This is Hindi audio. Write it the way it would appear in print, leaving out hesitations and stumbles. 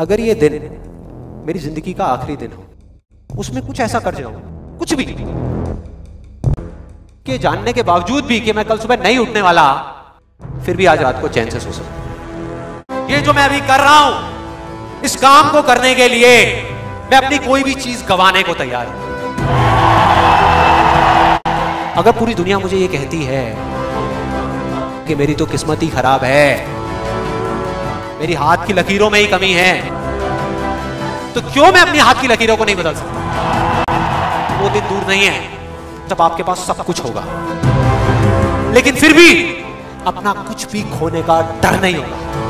अगर ये दिन मेरी जिंदगी का आखिरी दिन हो, उसमें कुछ ऐसा कर जाऊं, कुछ भी के जानने के बावजूद भी कि मैं कल सुबह नहीं उठने वाला, फिर भी आज रात को चैन से सो सकूं। ये जो मैं अभी कर रहा हूं, इस काम को करने के लिए मैं अपनी कोई भी चीज गंवाने को तैयार हूं। अगर पूरी दुनिया मुझे ये कहती है कि मेरी तो किस्मत ही खराब है, मेरी हाथ की लकीरों में ही कमी है, तो क्यों मैं अपनी हाथ की लकीरों को नहीं बदल सकता? वो दिन दूर नहीं है जब आपके पास सब कुछ होगा, लेकिन फिर भी अपना कुछ भी खोने का डर नहीं होगा।